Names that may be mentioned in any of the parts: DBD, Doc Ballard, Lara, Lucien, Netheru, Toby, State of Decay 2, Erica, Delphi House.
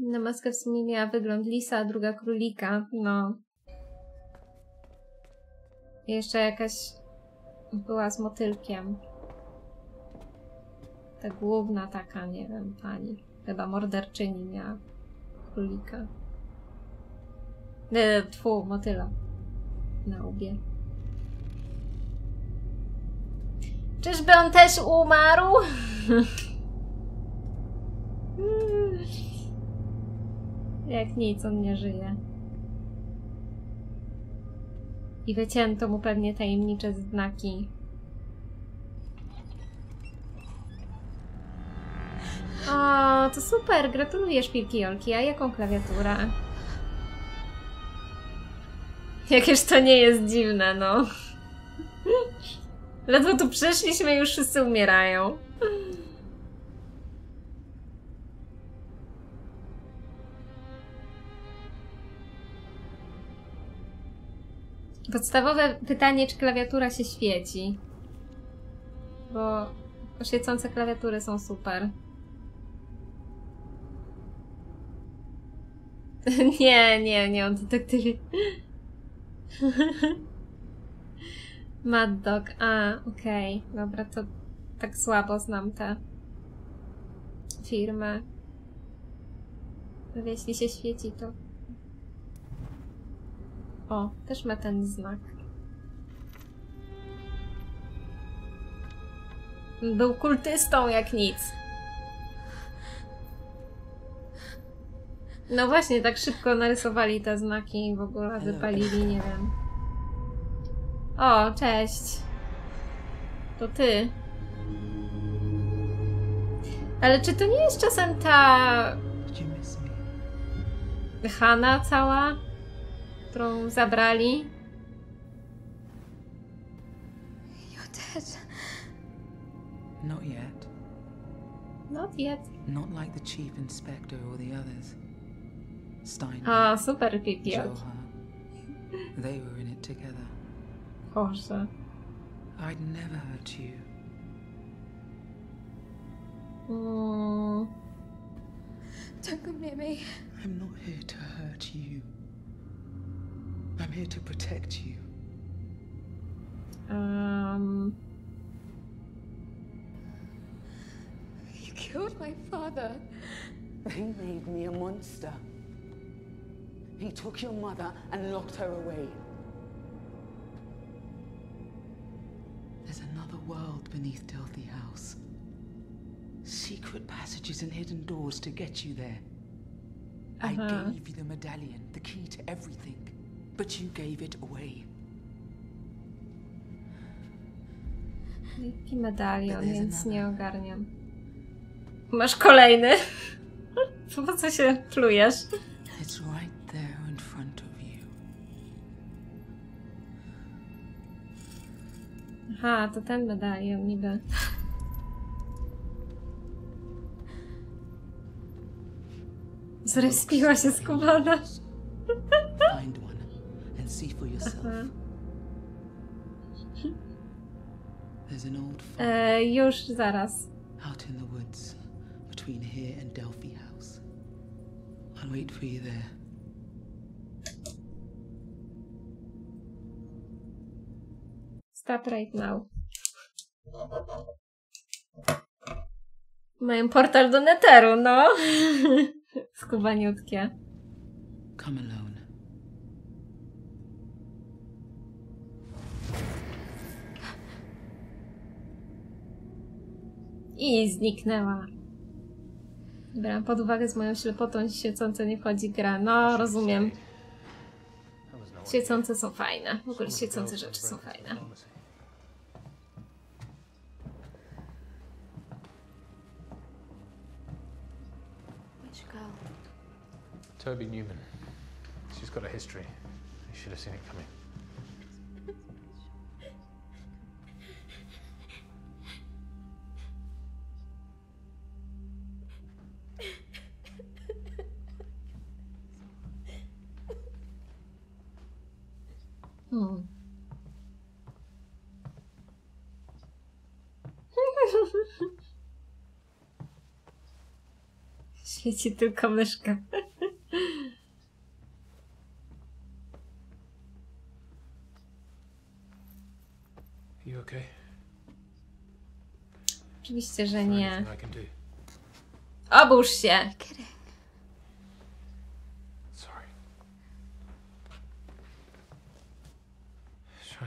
Jedna maska w sumie miała wygląd lisa, a druga królika. No. I jeszcze jakaś była z motylkiem. Ta główna taka, nie wiem, pani. Chyba morderczyni miała królika. Tfu, motyla. Na łbie. Czyżby on też umarł? Jak nic, on nie żyje. I wycięto mu pewnie tajemnicze znaki. O, to super! Gratuluję, szpilki Jolki. A jaką klawiaturę? Jakież to nie jest dziwne, no. Ledwo tu przyszliśmy, już wszyscy umierają. Podstawowe pytanie, czy klawiatura się świeci. Bo świecące klawiatury są super. Nie, on detektywie. Mad Dog, a, okej, dobra, to tak słabo znam tę firmę. Ale jeśli się świeci, to... O, też ma ten znak. Był kultystą jak nic. No właśnie, tak szybko narysowali te znaki i w ogóle wypalili, nie wiem. O, cześć. To ty. Ale czy to nie jest czasem ta... Hanna cała? Którą zabrali? You're dead. Not yet. Not yet. Not like the chief inspector or the others. Stein. A, super pipi. They were in it together. Boże. I'd never hurt you. Don't come near me. I'm not here to hurt you. I'm here to protect you. You killed my father. He made me a monster. He took your mother and locked her away. There's another world beneath Delphi House. Secret passages and hidden doors to get you there. I gave you the medallion, the key to everything. But you gave it away. Jaki medalion, więc nie ogarniam. Masz kolejny? Po co się plujesz? It's right there in front of you. Aha, to ten medalion niby. Zrespiła się skubana. See for yourself. There's an old już zaraz. Out in the woods between here and Delphi House. I'll wait for you there. Stop right now. Mają portal do Netheru, no. Skubaniutkie. Come alone. I zniknęła. Brałam pod uwagę z moją ślepotą, świecące nie wchodzi gra. No, rozumiem. Świecące są fajne. W ogóle świecące rzeczy są fajne. Toby Newman. She's got a history. You should have seen it coming. Świeci tylko myszka. You okay? Oczywiście, że nie. Obórz się! Sorry. Try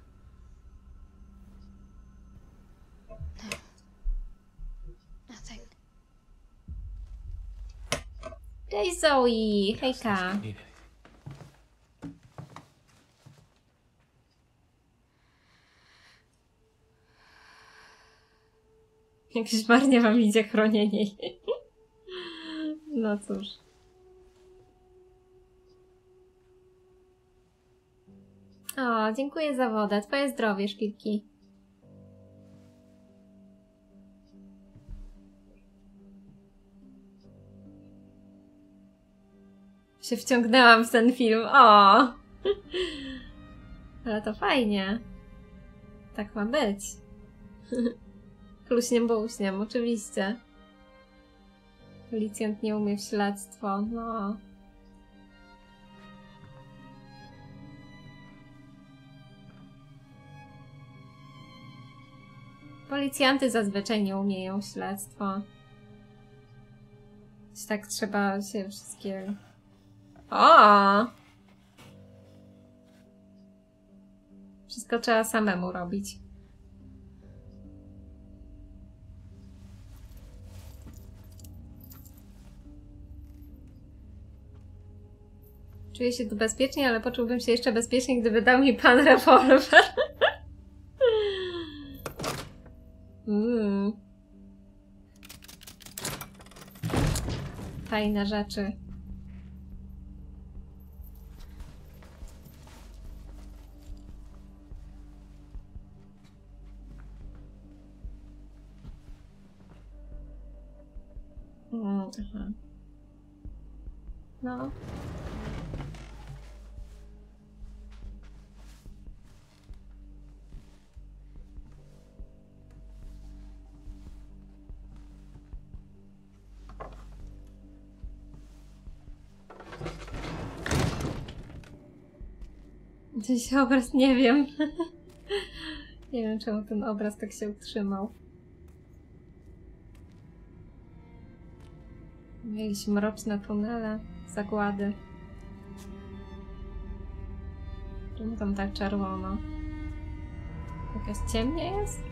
No. Nothing. Hey Zoe, hejka. Jakieś marnie wam idzie chronienie. No cóż. O, dziękuję za wodę. Twoje zdrowie, szpilki. Się wciągnęłam w ten film. O! Ale to fajnie. Tak ma być. Kluśniem, bo uśniem, oczywiście. Policjant nie umie w śledztwo. No. Policjanty zazwyczaj nie umieją śledztwo. Tak trzeba się wszystkiego... O! Wszystko trzeba samemu robić. Czuję się tu bezpiecznie, ale poczułbym się jeszcze bezpieczniej, gdyby dał mi pan rewolwer. Fajne rzeczy. No. Gdzieś obraz, nie wiem. Nie wiem, czemu ten obraz tak się utrzymał. Jakieś mroczne tunele, zagłady. Czemu tam tak czerwono? Jakaś ciemnie jest?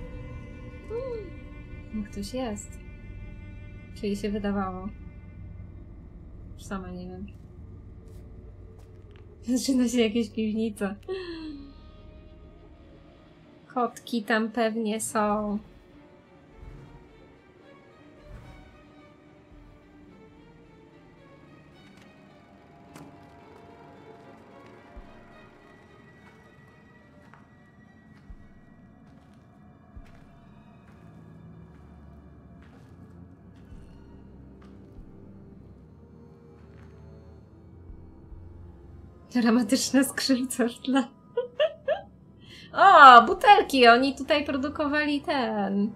No ktoś jest. Czyli się wydawało. Już sama nie wiem. Zaczyna się jakieś piwnice. Kotki tam pewnie są. Dramatyczne skrzypce w tle. O, butelki! Oni tutaj produkowali ten...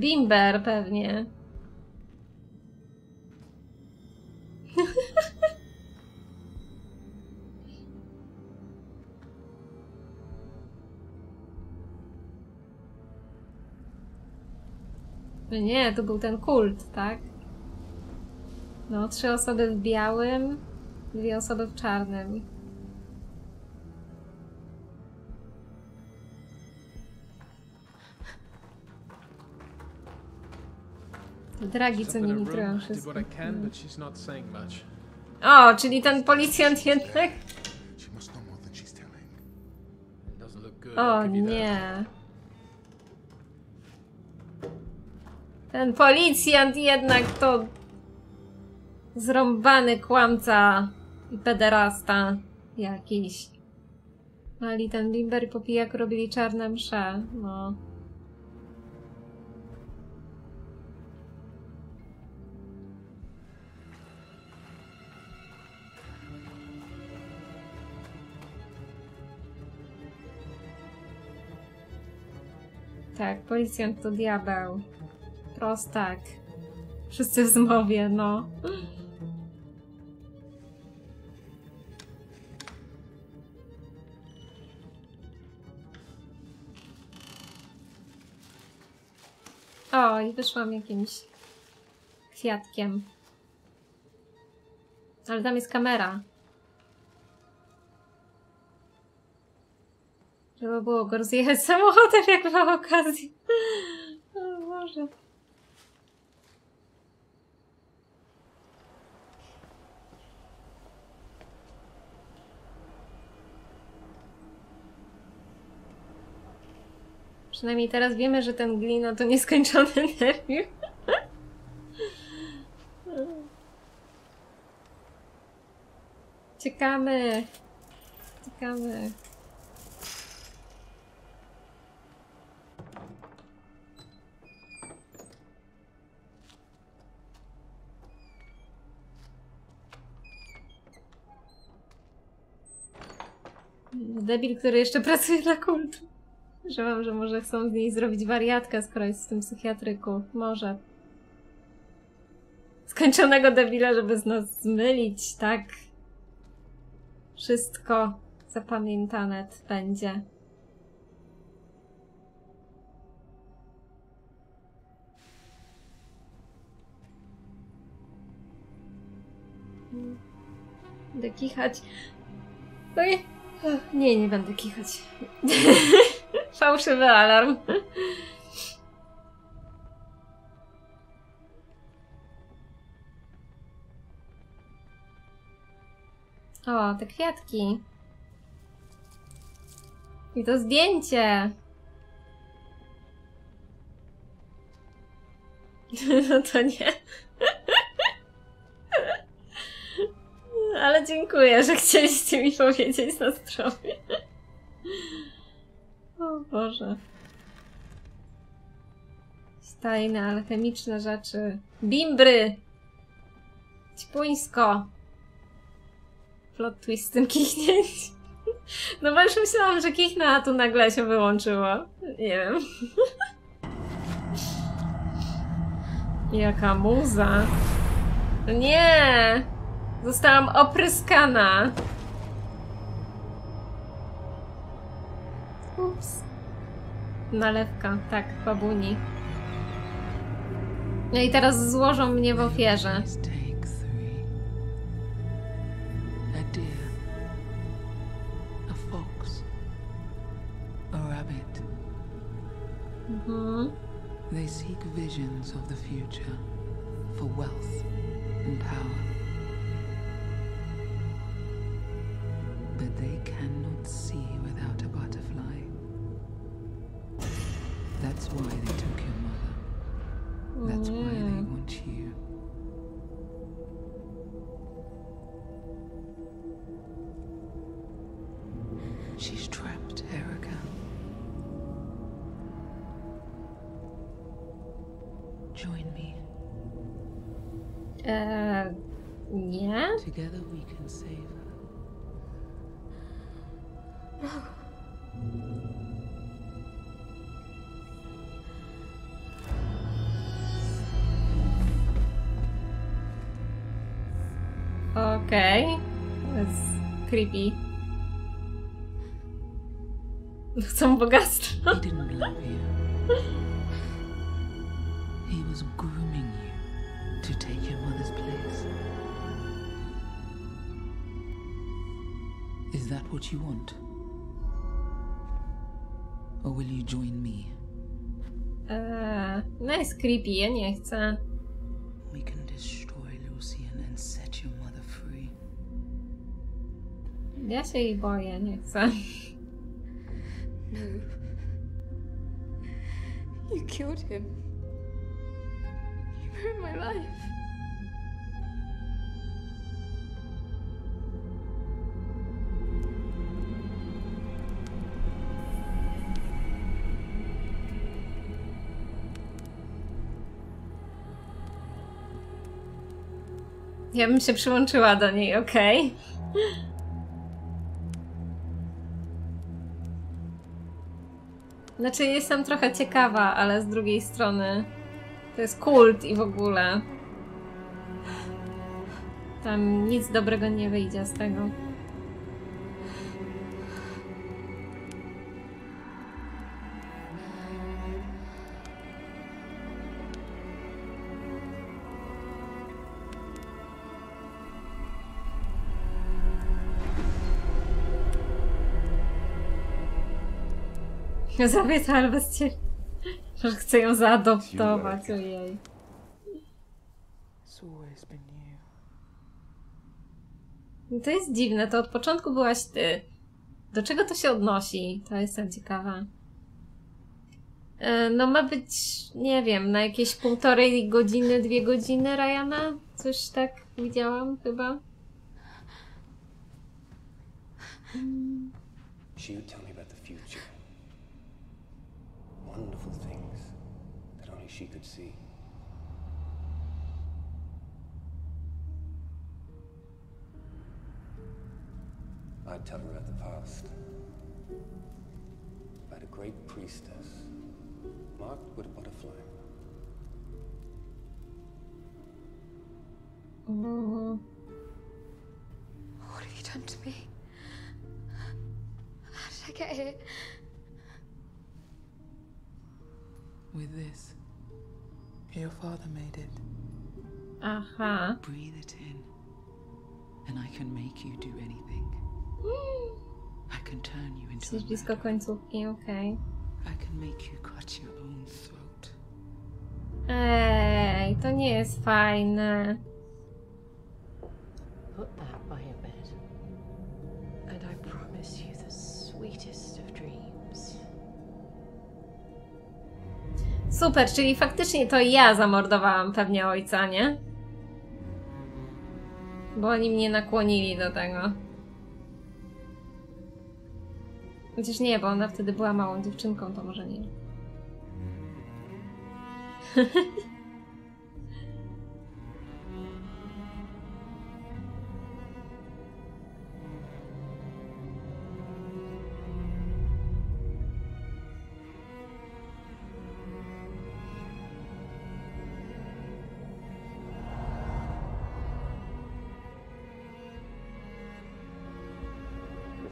Bimber pewnie. Nie, to był ten kult, tak? No, 3 osoby w białym, 2 osoby w czarnym. Dragi, co nimi trują wszystko. O, czyli ten policjant jednak... O nie... Ten policjant jednak to... Zrąbany kłamca i pederasta jakiś. Mali ten Bimber i popijak robili czarne msze, no... Tak, policjant to diabeł. Prostak. Wszyscy w zmowie, no. O, i wyszłam jakimś kwiatkiem. Ale tam jest kamera. Trzeba było go rozjechać samochodem, jak mam okazję. O Boże. Przynajmniej teraz wiemy, że ten glino to nieskończony nerwiu. Ciekamy. Ciekamy. Debil, który jeszcze pracuje dla kultu. Myślałam, że może chcą z niej zrobić wariatkę, skoro jest w tym psychiatryku. Może. Skończonego debila, żeby z nas zmylić, tak? Wszystko zapamiętane będzie. Będę kichać. No i... Nie, nie będę kichać. Fałszywy alarm. O, te kwiatki. I to zdjęcie. No to nie. Ale dziękuję, że chcieliście mi powiedzieć na zdrowie. O Boże. Tajne, alchemiczne rzeczy. Bimbry! Ćpuńsko! Plot twist z tym kichnięciem. No bo już myślałam, że kichnę, a tu nagle się wyłączyło. Nie wiem. Jaka muza. Nie! Zostałam opryskana. Ups. Nalewka, tak, babuni. No i teraz złożą mnie w ofierze. They seek visions of the future for wealth and power. But they cannot see without a butterfly. That's why they took your mother. That's why they want you. She's trapped, Erica. Join me. Yeah? Together we can save her. Okay, that's creepy. Chcą bogactwo. He didn't love you. He was grooming you to take your mother's place. Is that what you want? Or will you join me? No jest creepy, ja nie chcę. We can destroy Lucien and set your mother free. Ja się jej boję, nie chcę. No. You killed him. You ruined my life. Ja bym się przyłączyła do niej, okej. Znaczy jestem trochę ciekawa, ale z drugiej strony to jest kult i w ogóle. Tam nic dobrego nie wyjdzie z tego. Zrobię to, ale bez ciebie. Chcę ją zaadoptować, ojej. To jest dziwne, to od początku byłaś ty. Do czego to się odnosi? To jestem ciekawa. No ma być, nie wiem, na jakieś 1,5 godziny, 2 godziny Ryana? Coś tak widziałam chyba. Wonderful things that only she could see. I'd tell her about the past, about a great priestess marked with a butterfly. Oh. What have you done to me? How did I get here? With this, your father made it. Aha. Breathe it in, and I can make you do anything. I can turn you into a meadow. Okay. I can make you cut your own throat. Ej, to nie jest fajne. Put that by your bed, and I promise you the sweetest of dreams. Super, czyli faktycznie to ja zamordowałam pewnie ojca, nie? Bo oni mnie nakłonili do tego. Chociaż nie, bo ona wtedy była małą dziewczynką, to może nie.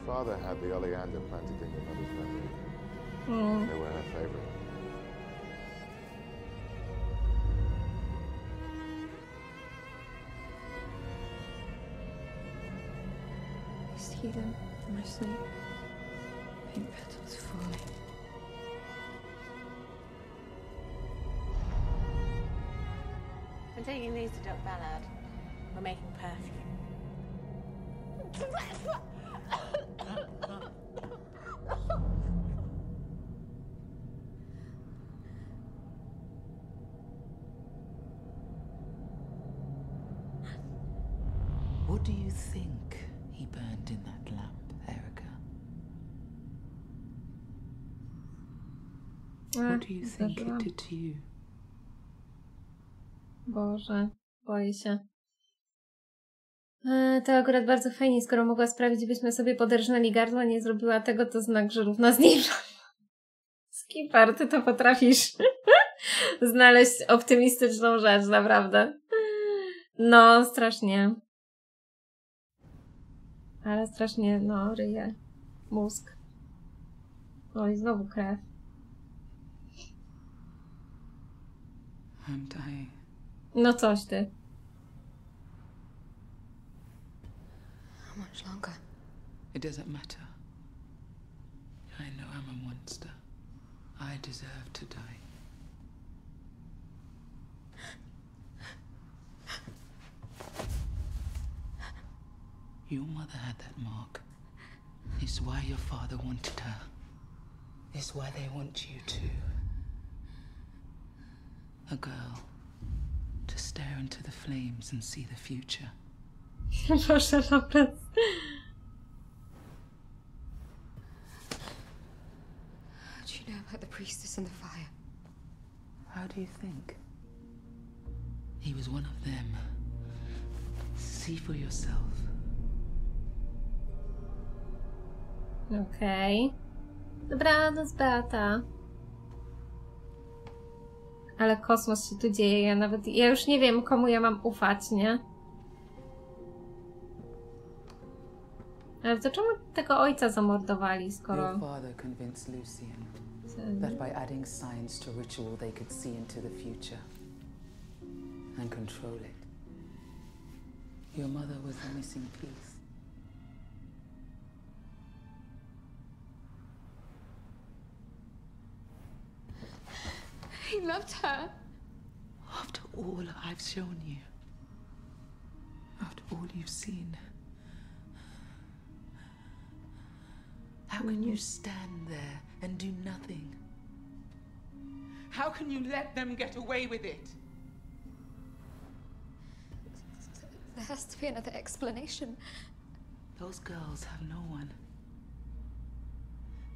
Father had the oleander planted in your mother's memory. They were her favorite. I see them in my sleep. Pink petals falling. I'm taking these to Doc Ballard. We're making perfume. What do you think he burned in that lamp, Erica? What do you think it did to you? Boże, boję się. To akurat bardzo fajnie, skoro mogła sprawić, byśmy sobie poderżnęli gardła, nie zrobiła tego, to znak, że równo zniża. Skipper, ty to potrafisz znaleźć optymistyczną rzecz, naprawdę. No, strasznie. Ale strasznie, no, ryje. Mózg. No i znowu krew. No coś ty. Much longer. It doesn't matter. I know I'm a monster. I deserve to die. Your mother had that mark. It's why your father wanted her. It's why they want you too. A girl to stare into the flames and see the future. Proszę, naprawdę. How do you know about the priestess and the fire? How do you think? He was one of them. See for yourself. Okay. Dobranoc, Beata. Ale kosmos się tu dzieje, ja już nie wiem, komu ja mam ufać, nie? Ale to czemu tego ojca zamordowali, skoro... Your father convinced Lucien that by adding science to ritual they could see into the future and control it. Your mother was the missing piece. He loved her. After all I've shown you, after all you've seen, how can you stand there and do nothing? How can you let them get away with it? There has to be another explanation. Those girls have no one.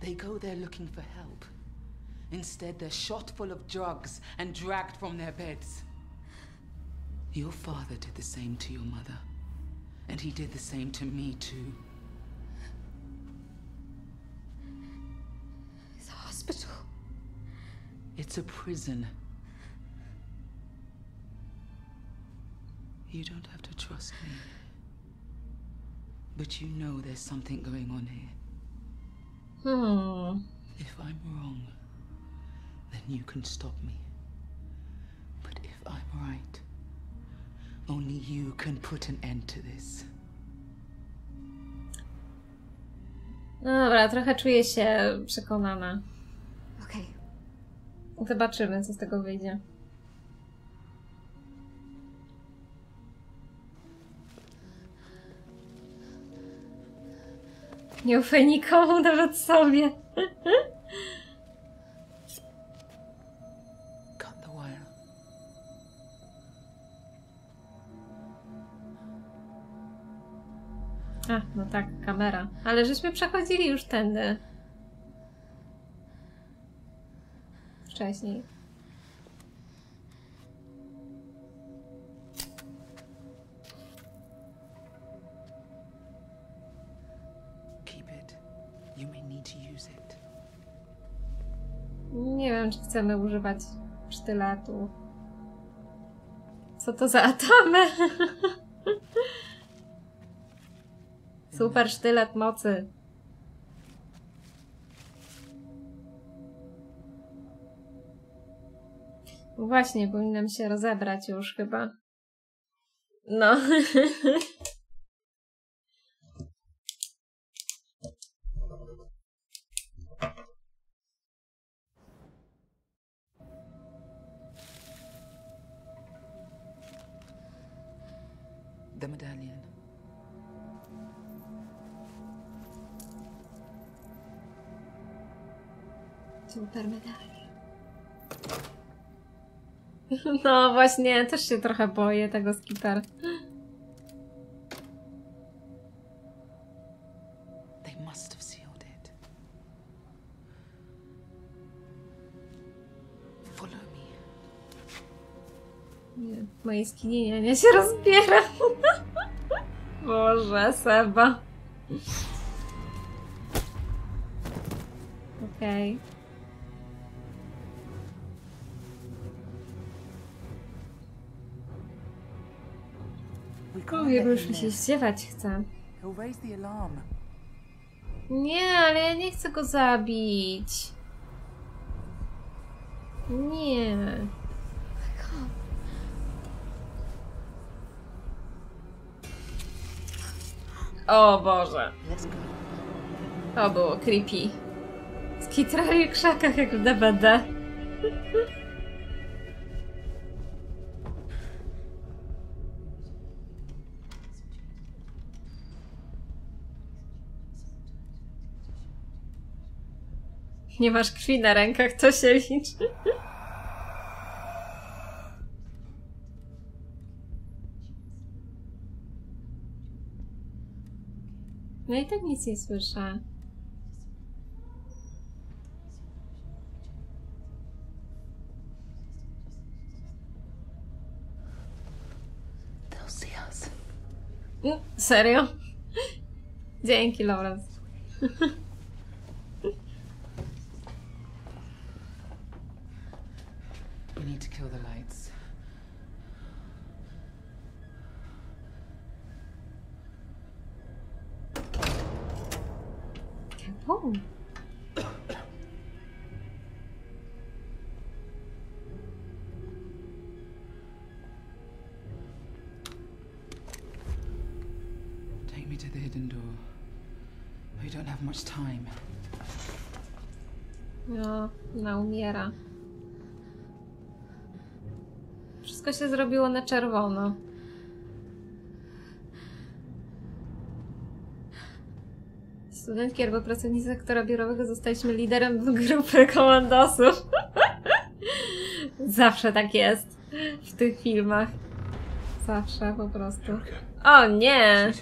They go there looking for help. Instead, they're shot full of drugs and dragged from their beds. Your father did the same to your mother, and he did the same to me too. It's a hospital. It's a prison. You don't have to trust me, but you know there's something going on here. If I'm wrong, then you can stop me. But if I'm right, only you can put an end to this. No dobra, trochę czuję się przekonana. Okej. Zobaczymy, co z tego wyjdzie. Nie ufaj nikomu, nawet sobie. A, no tak, kamera. Ale żeśmy przechodzili już tędy. Wcześniej. Nie wiem, czy chcemy używać sztyletu. Co to za atamy? Super sztylet mocy. Właśnie, powinnam się rozebrać już chyba. No. The medallion. Super medalion. No właśnie, też się trochę boję tego skipera. They must have sealed it. Follow me. Nie, moje skinienie się rozbiera. Boże, Seba. Okej. Już się zdziewać chcę. Nie, ale ja nie chcę go zabić. Nie. O Boże. To było creepy. Skitrali w krzakach jak w DBD. Nie masz krwi na rękach, to się liczy. No i tak nic nie słyszę. Serio? Dzięki, Laurence. need to kill the lights. Oh. Take me to the hidden door. We don't have much time. No, ona umiera. Wszystko się zrobiło na czerwono. Studentki albo pracownicy sektora biurowego zostaliśmy liderem grupy komandosów. Zawsze tak jest w tych filmach. Zawsze po prostu. O nie!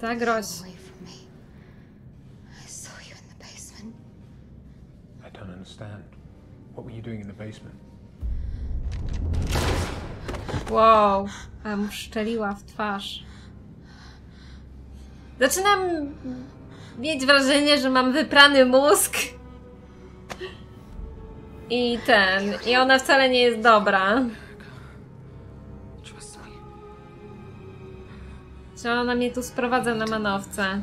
Tak, groź. I don't understand. What were you doing in the basement? Wow, a mu szczeliła w twarz. Zaczynam mieć wrażenie, że mam wyprany mózg. I ten. I ona wcale nie jest dobra. Czy ona mnie tu sprowadza na manowce?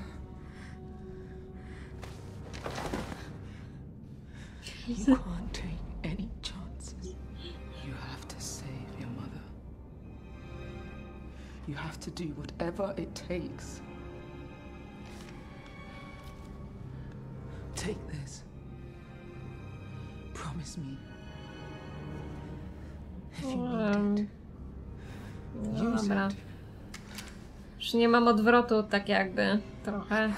You have to do whatever it takes. Take this. Promise me. If you need it. No dobra. Już nie mam odwrotu, tak jakby trochę.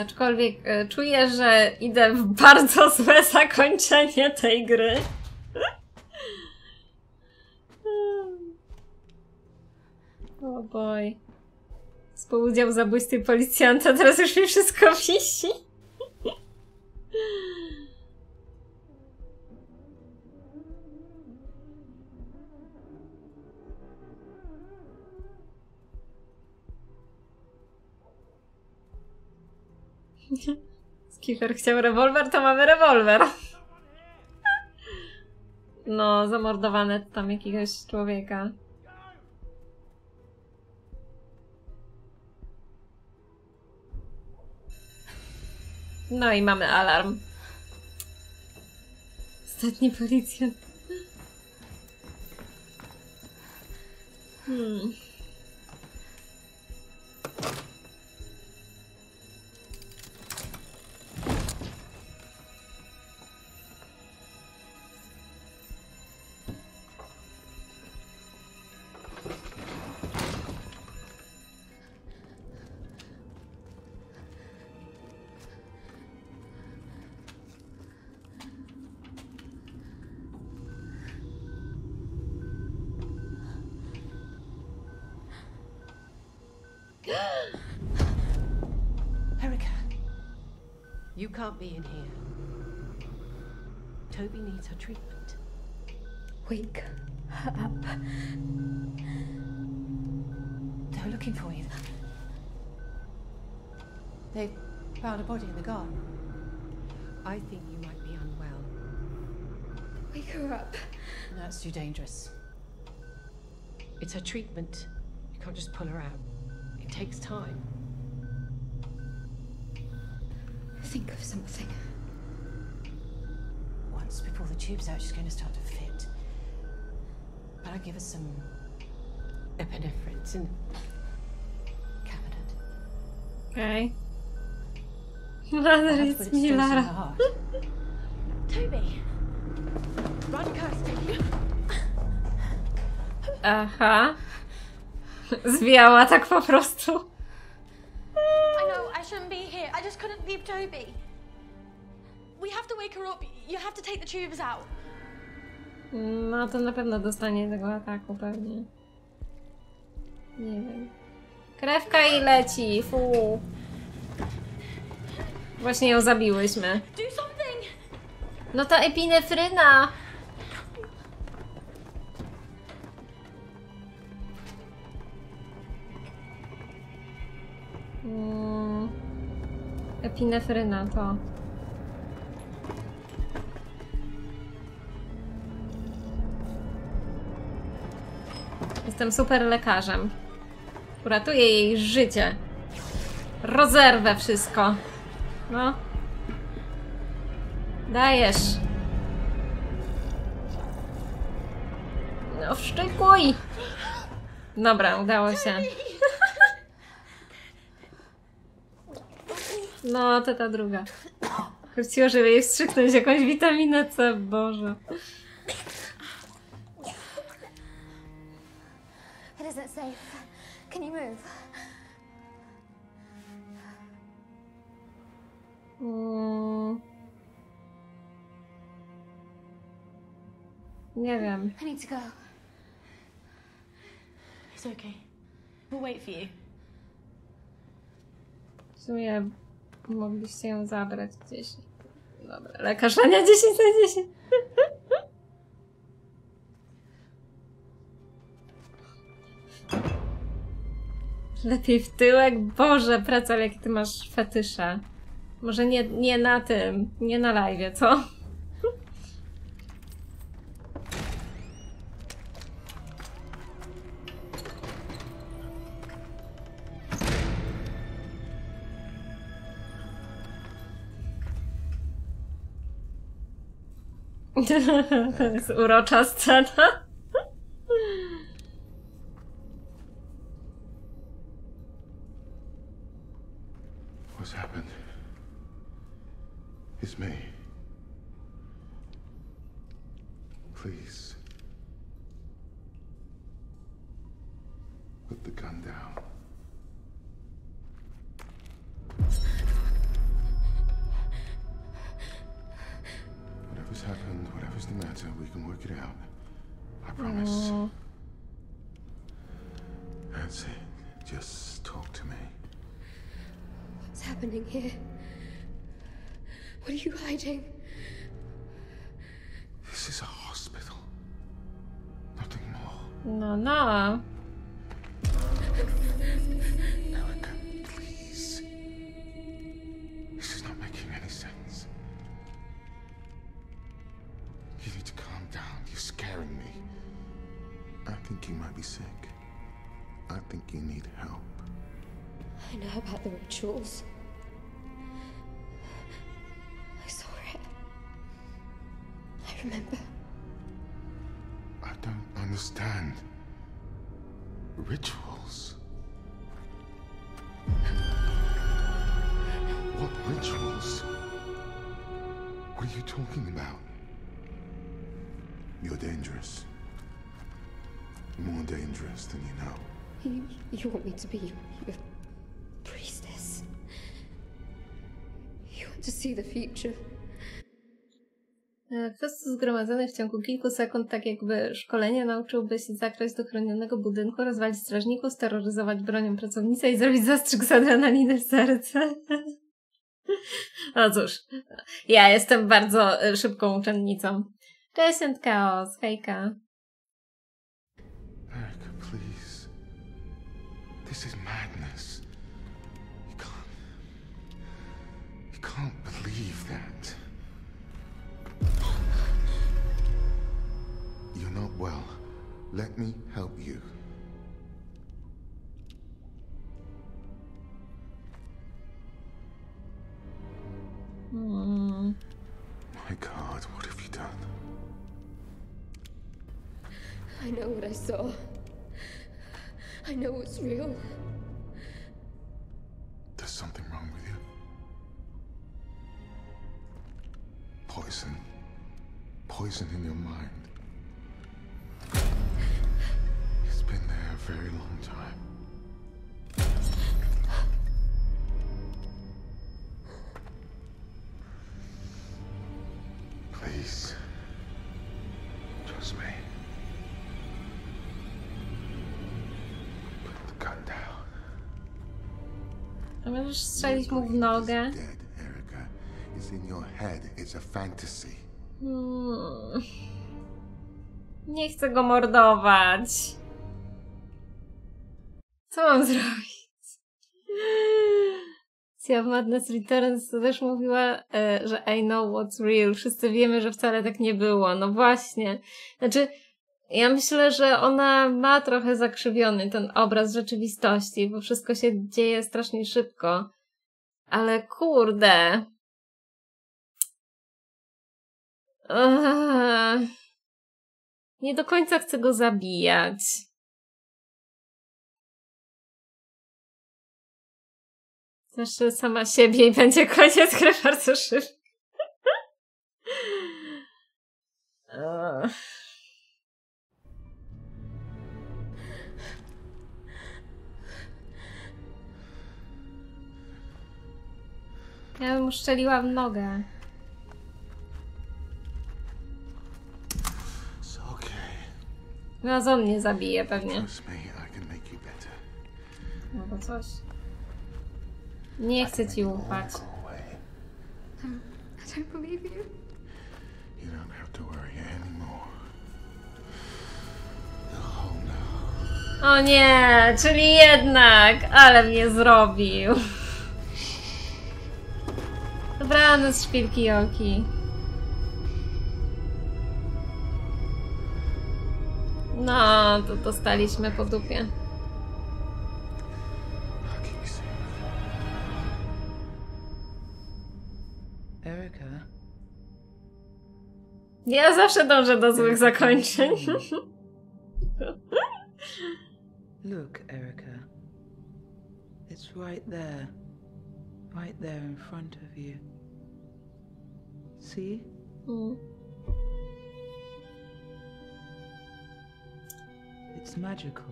Aczkolwiek czuję, że idę w bardzo złe zakończenie tej gry. Oh boy. Współudział w zabójstwie policjanta, teraz już mi wszystko wisi. Skifer chciał rewolwer, to mamy rewolwer. No, zamordowane tam jakiegoś człowieka. No i mamy alarm. Ostatni policjant. You can't be in here. Toby needs her treatment. Wake her up. They're looking for you. They found a body in the garden. I think you might be unwell. Wake her up. That's too dangerous. It's her treatment. You can't just pull her out. It takes time. Think of something. Once we pull the tubes out, she's going to start to fit. But I'll give her some epinephrine in the cabinet. Okay. Mother, it's me, Lara. Toby! Run, Kirsty! Aha. Zwijała tak po prostu. I shouldn't be here. I just couldn't leave Toby. We have to wake her up. You have to take the tubes out. No, to na pewno dostanie tego ataku, pewnie. Nie wiem. Krewka i leci. Fu. Właśnie ją zabiłyśmy. No ta epinefryna. Epinefryna, to. Jestem super lekarzem. Uratuję jej życie. Rozerwę wszystko. No. Dajesz. No wszczykuj. Dobra, udało się. No, to ta druga. Chciło, żeby jej wstrzyknąć jakąś witaminę C, Boże. Nie wiem. W sumie mogliście ją zabrać gdzieś. Dobra, lekarzenia 10/10. Lepiej w tyłek? Boże, praca, jakie ty masz fetysze. Może nie na tym, nie na live, co? To jest urocza scena. What's happened? It's me. Please. Put the gun down. Whatever's happened, whatever's the matter, we can work it out. I promise. Aww. That's it. Just talk to me. What's happening here? What are you hiding? This is a hospital. Nothing more. No, no. Erica, please. This is not making any sense. You need to calm down. You're scaring me. I think you might be sick. I think you need help. I know about the rituals. Remember? I don't understand. Rituals? What rituals? What are you talking about? You're dangerous. More dangerous than you know. You want me to be your priestess? You want to see the future? Kwestii zgromadzonych w ciągu kilku sekund, tak jakby szkolenie, nauczyłbyś zakraść do chronionego budynku, rozwalić strażników, steroryzować bronią pracownicę i zrobić zastrzyk z adrenaliny w serce. No cóż, ja jestem bardzo szybką uczennicą. Cześć, Chaos, hejka. Erica, please. This is madness. You can't believe that. You're not well. Let me help you. Mm. My God, what have you done? I know what I saw. I know what's real. There's something wrong with you. Poison. Poison in your mind. It's been there a very long time. Please, trust me. Put the gun down. A możesz strzelić mu w nogę. Dead, Erica. It's in your head. It's a fantasy. Nie chcę go mordować. Co mam zrobić? University of Madness Returns też mówiła, że I know what's real. Wszyscy wiemy, że wcale tak nie było. No właśnie. Znaczy, ja myślę, że ona ma trochę zakrzywiony ten obraz rzeczywistości, bo wszystko się dzieje strasznie szybko. Ale kurde... nie do końca chcę go zabijać. Znaczy sama siebie i będzie koniec gry bardzo szybko. Ja bym uszczeliłam nogę. No, z on mnie zabije pewnie. No bo coś. Nie chcę ci ufać. O nie, czyli jednak, ale mnie zrobił. Dobranoc, szpilki oki. No, to dostaliśmy po dupie. Erica. Ja zawsze dążę do złych zakończeń. Look, Erica. It's right there in front of you. See? It's magical.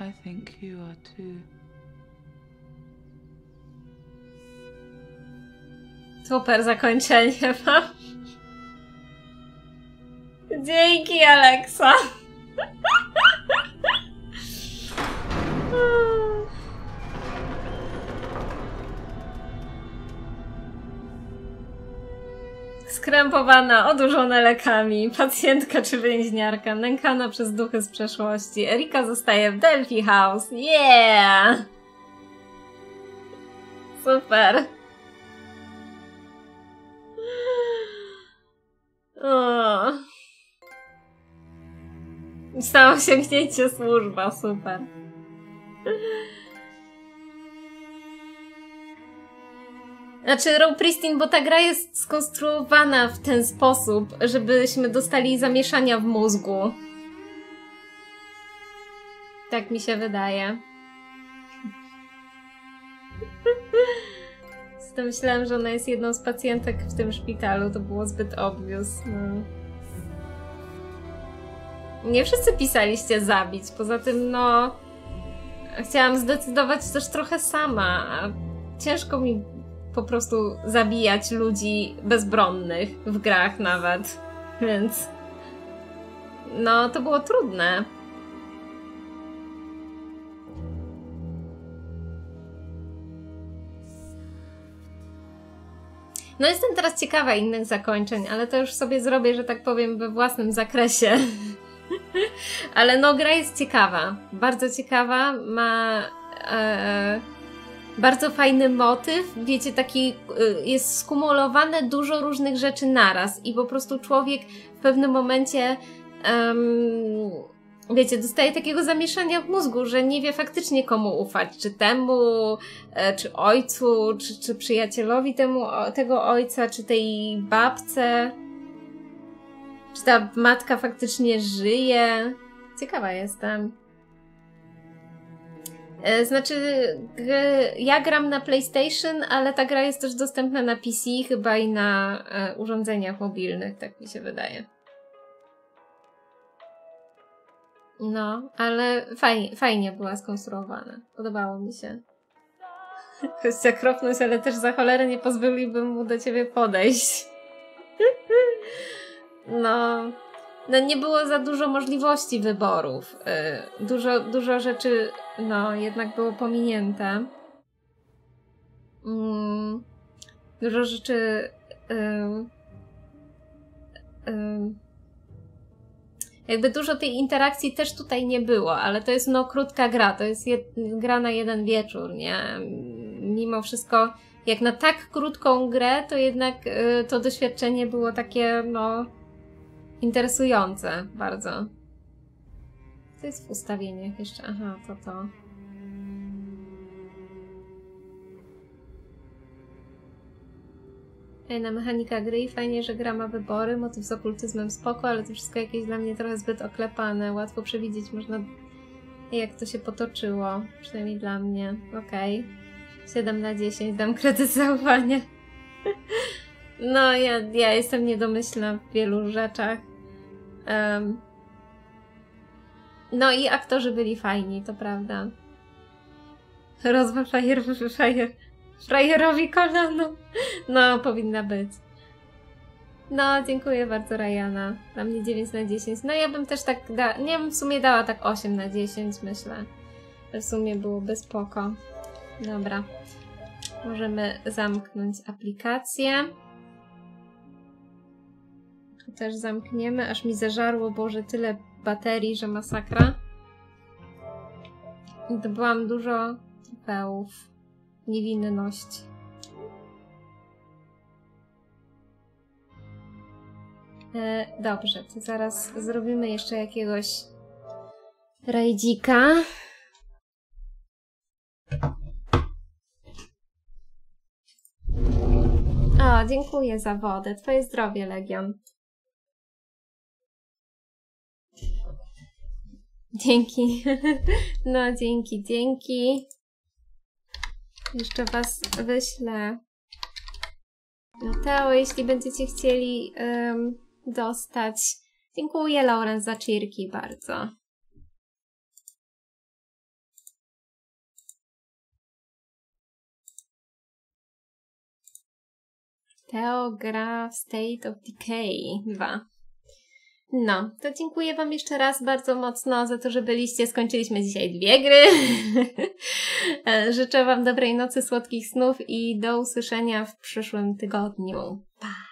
I think you are too. Super zakończenie mam. Dzięki, Alexa. Skrępowana, odurzona lekami, pacjentka czy więźniarka, nękana przez duchy z przeszłości. Erica zostaje w Delphi House. Yeah! Super. O. Stało się gniecie służba. Super. Znaczy, Row Pristine, bo ta gra jest skonstruowana w ten sposób, żebyśmy dostali zamieszania w mózgu. Tak mi się wydaje. Zatem myślałam, że ona jest jedną z pacjentek w tym szpitalu. To było zbyt obvious. No. Nie wszyscy pisaliście zabić. Poza tym, no... Chciałam zdecydować też trochę sama. A ciężko mi... po prostu zabijać ludzi bezbronnych w grach nawet, więc no to było trudne. No jestem teraz ciekawa innych zakończeń, ale to już sobie zrobię, że tak powiem, we własnym zakresie. Ale no gra jest ciekawa, bardzo ciekawa, ma... bardzo fajny motyw, wiecie, taki jest skumulowane dużo różnych rzeczy naraz i po prostu człowiek w pewnym momencie wiecie, dostaje takiego zamieszania w mózgu, że nie wie faktycznie komu ufać, czy temu, czy ojcu, czy przyjacielowi tego ojca, czy tej babce, czy ta matka faktycznie żyje. Ciekawa jestem. Znaczy, ja gram na PlayStation, ale ta gra jest też dostępna na PC, chyba i na urządzeniach mobilnych, tak mi się wydaje. No, ale fajnie była skonstruowana. Podobało mi się. Choć chciała kropnąć, ale też za cholerę nie pozwoliłbym mu do ciebie podejść. No nie było za dużo możliwości wyborów. Dużo rzeczy no jednak było pominięte. Dużo rzeczy Jakby dużo tej interakcji też tutaj nie było, ale to jest no krótka gra, to jest gra na jeden wieczór, nie? Mimo wszystko, jak na tak krótką grę, to jednak to doświadczenie było takie, no, interesujące bardzo. To jest w ustawieniach jeszcze, aha, to. Fajna mechanika gry i fajnie, że gra ma wybory, motyw z okultyzmem spoko, ale to wszystko jakieś dla mnie trochę zbyt oklepane. Łatwo przewidzieć można, jak to się potoczyło, przynajmniej dla mnie. Okej. 7 na 10, dam kredyt zaufania. No, ja jestem niedomyślna w wielu rzeczach. No i aktorzy byli fajni, to prawda. Rozwa frajer. Frajerowi kolano. No, powinna być. No, dziękuję bardzo, Rajana. Dla mnie 9 na 10. No, ja bym też tak nie wiem, w sumie dała tak 8 na 10, myślę. W sumie byłoby spoko. Dobra. Możemy zamknąć aplikację. Tu też zamkniemy, aż mi zażarło, Boże, tyle baterii, że masakra. I dobyłam dużo trofeów. Niewinność. Dobrze, to zaraz zrobimy jeszcze jakiegoś rajdzika. O, dziękuję za wodę. Twoje zdrowie, Legion. Dzięki. No, dzięki. Jeszcze was wyślę Mateo, jeśli będziecie chcieli dostać. Dziękuję, Lauren, za cheerki bardzo. Mateo gra w State of Decay 2. No, to dziękuję wam jeszcze raz bardzo mocno za to, że byliście. Skończyliśmy dzisiaj 2 gry. Życzę wam dobrej nocy, słodkich snów i do usłyszenia w przyszłym tygodniu. Pa!